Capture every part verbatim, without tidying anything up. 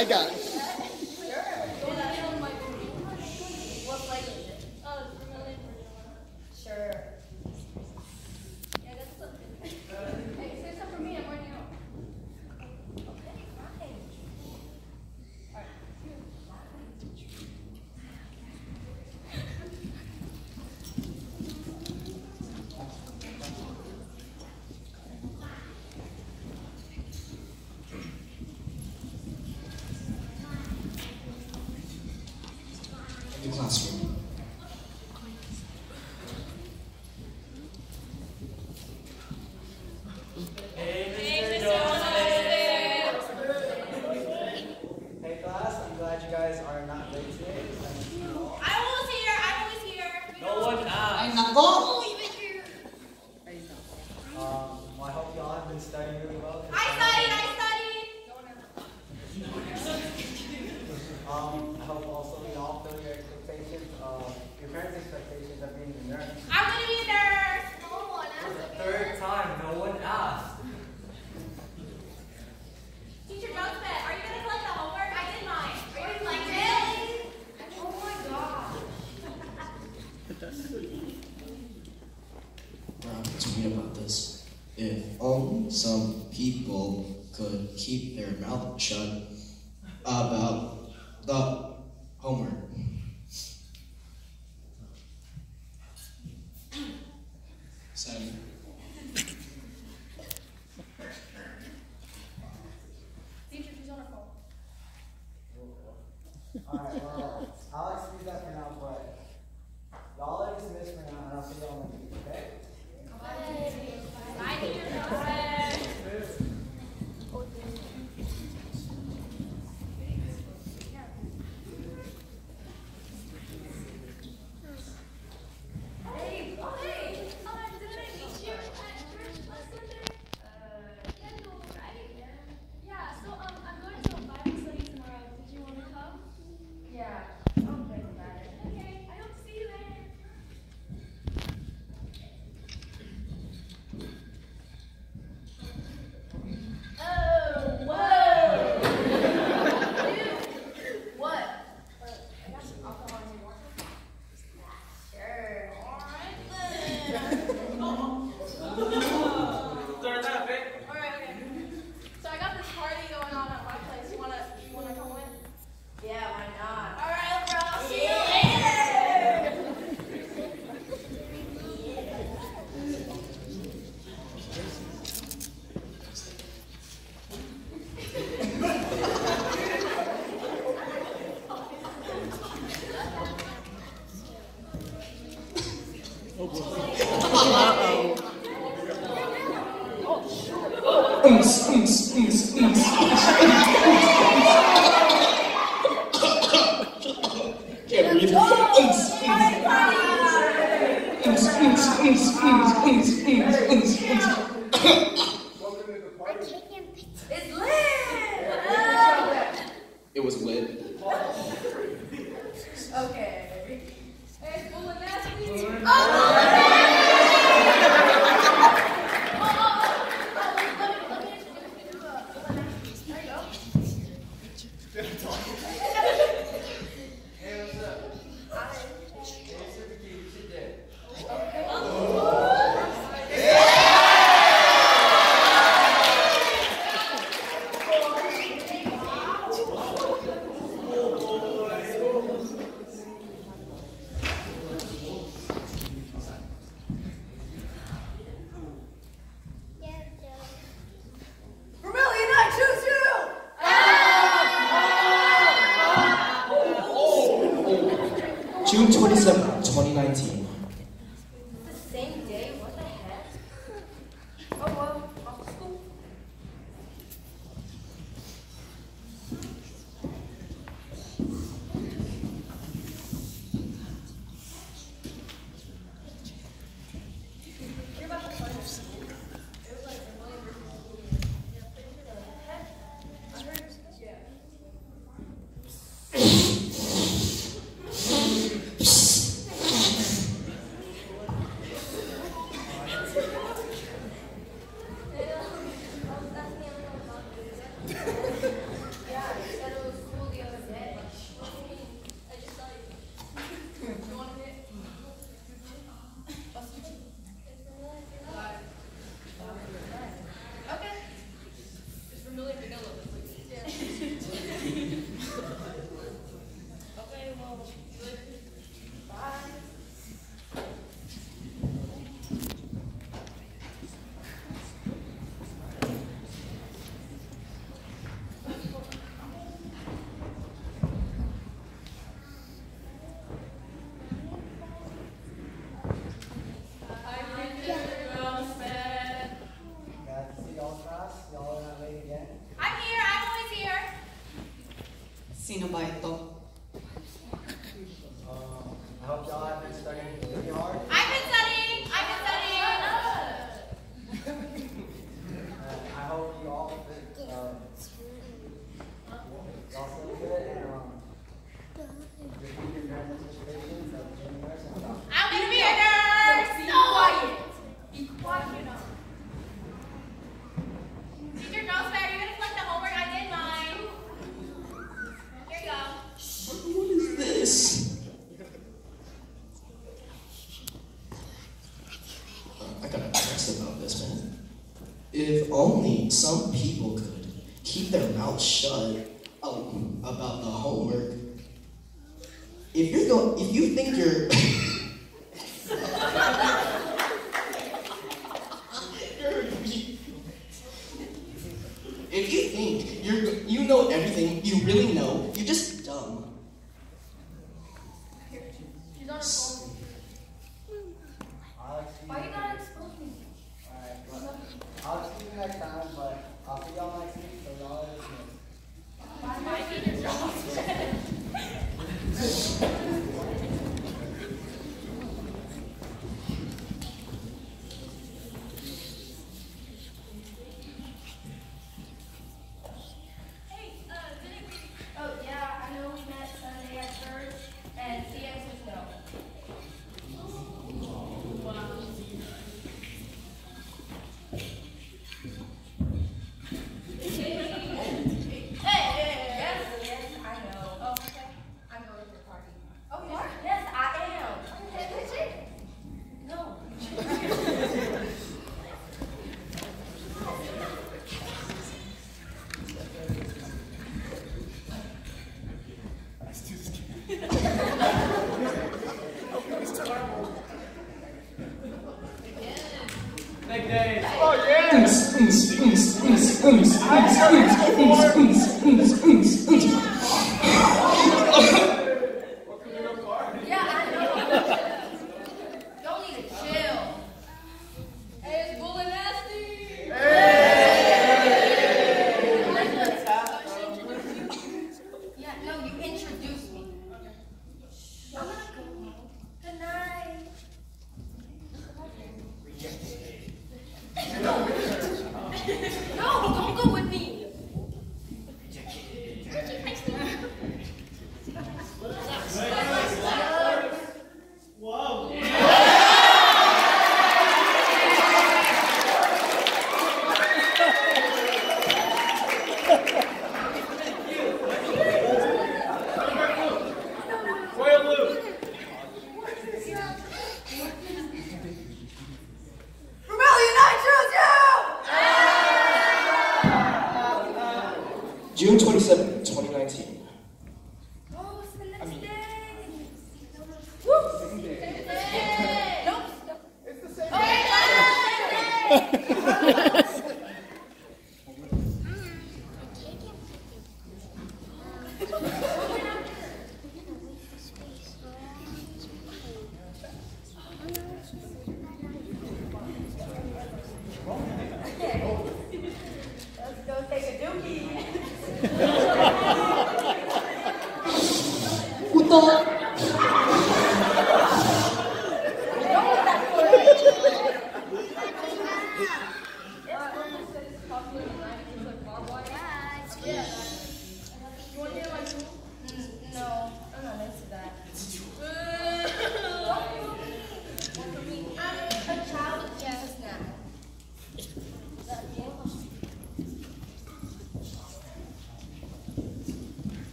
I got it. Classroom. Hey, hey class, I'm glad you guys are not late today. I'm always here, I'm always here. We no one asked. I'm not going. Um, well, I hope y'all have been studying really well. I studied, I studied. No one ever. um, I hope also we all feel your expectations, uh, your parents' expectations of being a nurse. I'm going to be a nurse! No one asked. For the third time, no one asked. Teacher Josephette, are you going to collect the homework? I did mine. Are you collecting it? Oh my god. We're having to read about this. If only some people could keep their mouth shut about the homework. Seven. Teacher, she's on her phone. Alright, well, I'll excuse that for now, but y'all are dismissed for now, and I'll see y'all in the week, okay? Bye. Bye, teacher. June twenty-seventh, twenty nineteen. It's the same day? What the heck? Oh well, off to school. You're about to find your school. It was like a million years ago. Yeah, pretty sure that was a heck. Yeah. Yes. y'all class? Y'all are not late again? I'm here. I'm always here. Sinobaito. Um, I hope y'all have been studying really hard. I've been studying. I've been studying. uh, I hope you all think, um, y'all feel good and um, repeat your nurse situations of being a nurse and stuff. I'm gonna be a nurse. Be quiet. Be quiet. Teacher knows better. Even if like the homework I did mine. Here you go. What is this? If only some people could keep their mouths shut about the homework. If you're going, if you think you're, if you think you're, you know everything, you really know, you're just dumb. She's on her phone. Why you gotta expose me? I'll see you next time, but I'll see y'all next week, so y'all are listening. Hey, uh, did it be, oh yeah, I know we met Sunday at church, and C X was no. Wow.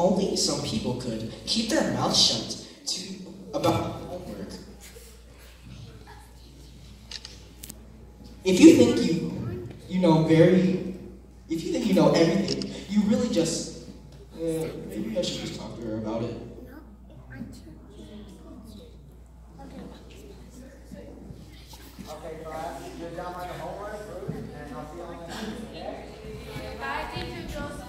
only some people could keep their mouths shut to about homework. If you think you you know very, if you think you know everything, you really just uh, maybe I should just talk to her about it. Okay, class, you're done with the homework, and I'll see you on the next day. Bye, teacher Joseph.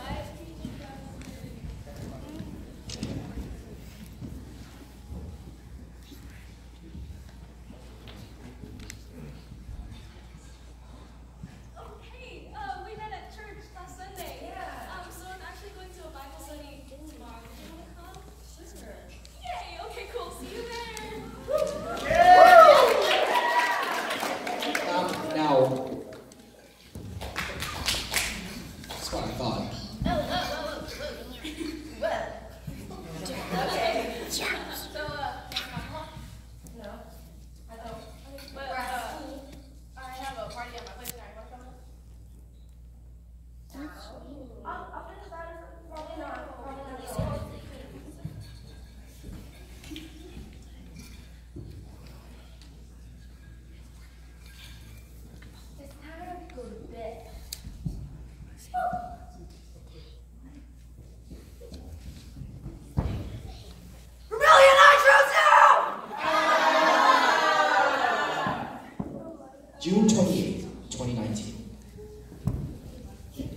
June twenty-eighth, twenty nineteen.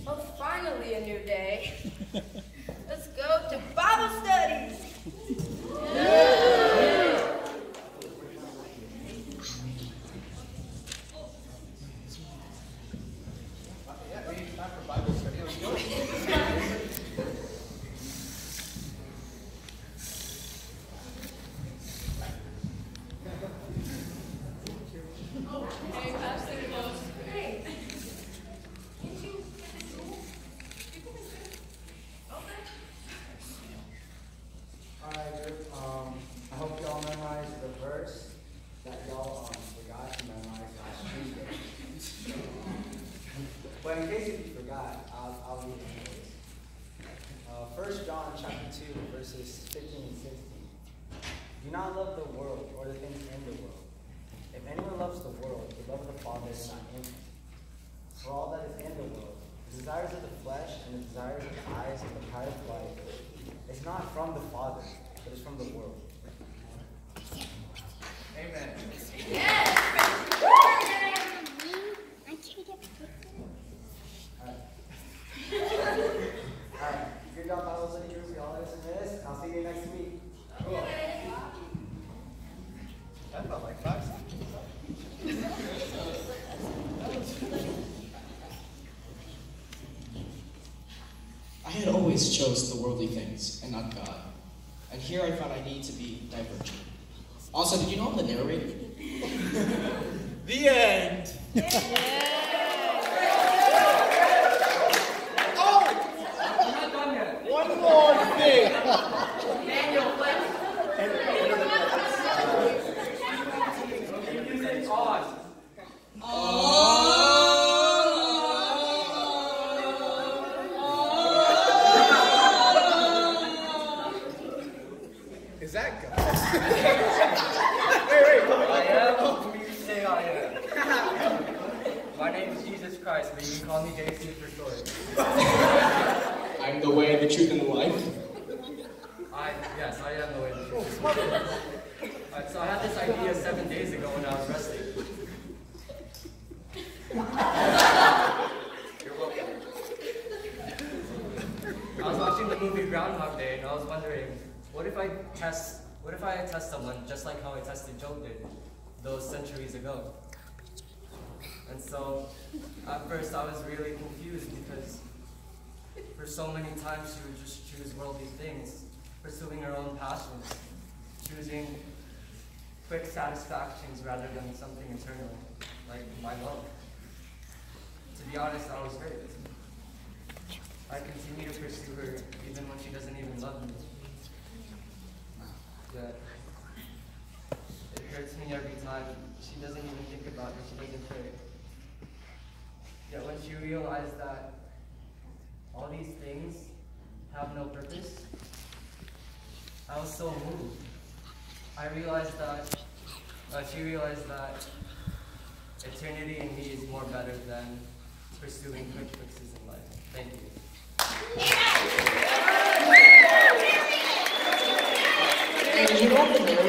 Well, finally a new day. Let's go to Bible studies. Yeah. But in case you forgot, I'll, I'll read it for you. First John chapter two, verses fifteen and sixteen. Do not love the world or the things in the world. If anyone loves the world, the love of the Father is not in him. For all that is in the world, the desires of the flesh and the desires of the eyes and the pride of life, is not from the Father, but is from the world. Amen. Yes! Alright, good job, Bible study group. We all listen to this. I'll see you next week. Cool. That felt like five seconds. I had always chose the worldly things and not God. And here I found I need to be divergent. Also, did you know I'm the narrator? The end! Yeah. Is that God? Wait, wait, wait. I am who you say I am. My name is Jesus Christ, but you can call me J C for short. I'm the way, the truth, and the life. I, yes, I am the way, the truth. Alright, so I had this idea seven days ago when I was wrestling. You're welcome. I was watching the movie Groundhog Day, and I was wondering, What if I test? What if I test someone just like how I tested Job did those centuries ago? And so, at first, I was really confused because for so many times she would just choose worldly things, pursuing her own passions, choosing quick satisfactions rather than something eternal, like my love. To be honest, I was hurt. I continue to pursue her even when she doesn't even love me. It hurts me every time. She doesn't even think about it, she doesn't care. Yet when she realized that all these things have no purpose, was so moved. I realized that, uh, she realized that eternity in me is more better than pursuing quick fixes in life. Thank you. Yes! Yes! Yes! Yes! Yes!